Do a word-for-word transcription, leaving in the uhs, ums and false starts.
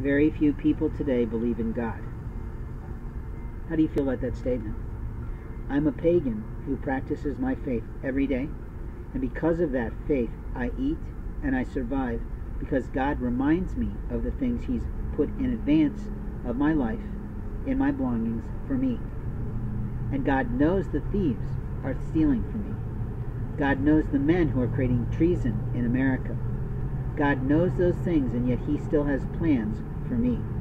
Very few people today believe in God. How do you feel about that statement? I'm a pagan who practices my faith every day, and because of that faith, I eat and I survive because God reminds me of the things He's put in advance of my life, in my belongings, for me. And God knows the thieves are stealing from me. God knows the men who are creating treason in America. God knows those things, and yet He still has plans for me.